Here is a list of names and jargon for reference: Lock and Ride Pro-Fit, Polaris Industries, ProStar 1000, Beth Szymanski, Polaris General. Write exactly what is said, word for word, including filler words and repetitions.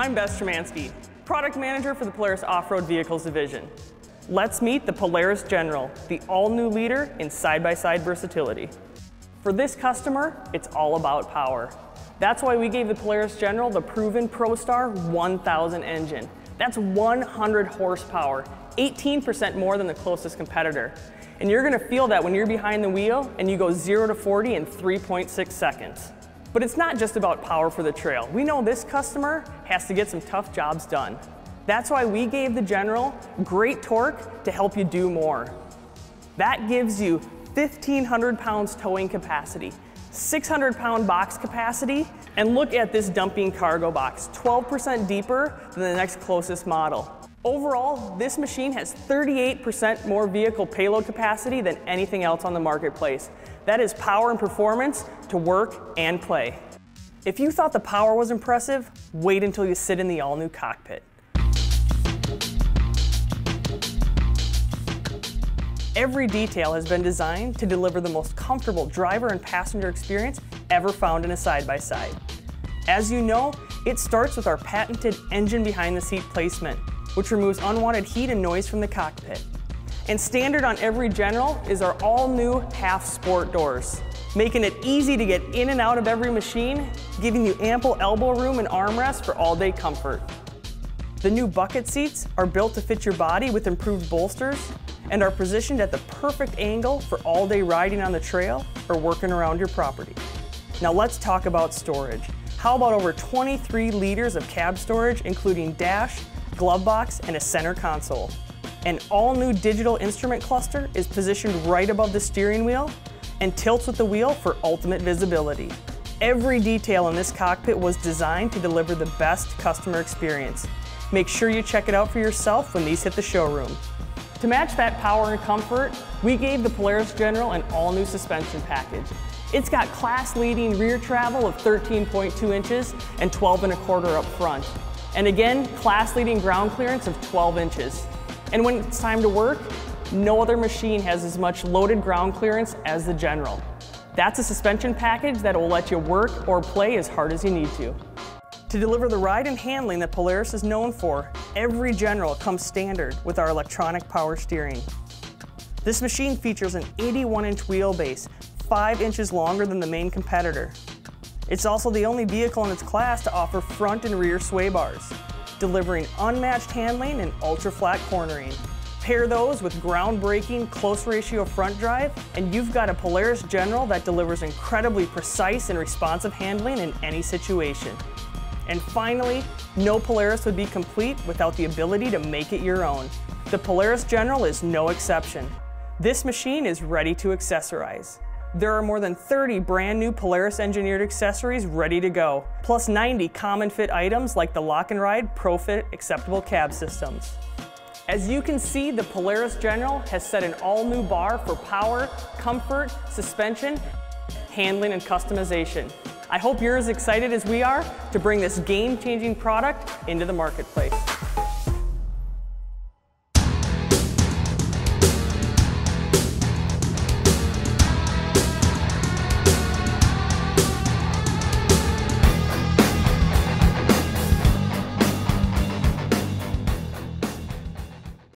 I'm Beth Szymanski, product manager for the Polaris Off-Road Vehicles division. Let's meet the Polaris General, the all-new leader in side-by-side versatility. For this customer, it's all about power. That's why we gave the Polaris General the proven ProStar one thousand engine. That's one hundred horsepower, eighteen percent more than the closest competitor. And you're gonna feel that when you're behind the wheel and you go zero to forty in three point six seconds. But it's not just about power for the trail. We know this customer has to get some tough jobs done. That's why we gave the General great torque to help you do more. That gives you fifteen hundred pounds towing capacity, six hundred pound box capacity, and look at this dumping cargo box, twelve percent deeper than the next closest model. Overall, this machine has thirty-eight percent more vehicle payload capacity than anything else on the marketplace. That is power and performance to work and play. If you thought the power was impressive, wait until you sit in the all-new cockpit. Every detail has been designed to deliver the most comfortable driver and passenger experience ever found in a side-by-side. As you know, it starts with our patented engine behind the seat placement, which removes unwanted heat and noise from the cockpit. And standard on every General is our all-new half sport doors, making it easy to get in and out of every machine, giving you ample elbow room and armrests for all-day comfort. The new bucket seats are built to fit your body with improved bolsters, and are positioned at the perfect angle for all-day riding on the trail or working around your property. Now let's talk about storage. How about over twenty-three liters of cab storage, including dash, glove box, and a center console? An all-new digital instrument cluster is positioned right above the steering wheel and tilts with the wheel for ultimate visibility. Every detail in this cockpit was designed to deliver the best customer experience. Make sure you check it out for yourself when these hit the showroom. To match that power and comfort, we gave the Polaris General an all-new suspension package. It's got class-leading rear travel of thirteen point two inches and twelve and a quarter up front. And again, class-leading ground clearance of twelve inches. And when it's time to work, no other machine has as much loaded ground clearance as the General. That's a suspension package that will let you work or play as hard as you need to. To deliver the ride and handling that Polaris is known for, every General comes standard with our electronic power steering. This machine features an eighty-one inch wheelbase, five inches longer than the main competitor. It's also the only vehicle in its class to offer front and rear sway bars, delivering unmatched handling and ultra-flat cornering. Pair those with groundbreaking close ratio front drive, and you've got a Polaris General that delivers incredibly precise and responsive handling in any situation. And finally, no Polaris would be complete without the ability to make it your own. The Polaris General is no exception. This machine is ready to accessorize. There are more than thirty brand new Polaris engineered accessories ready to go, plus ninety common fit items like the Lock and Ride Pro-Fit acceptable cab systems. As you can see, the Polaris General has set an all-new bar for power, comfort, suspension, handling, and customization. I hope you're as excited as we are to bring this game-changing product into the marketplace.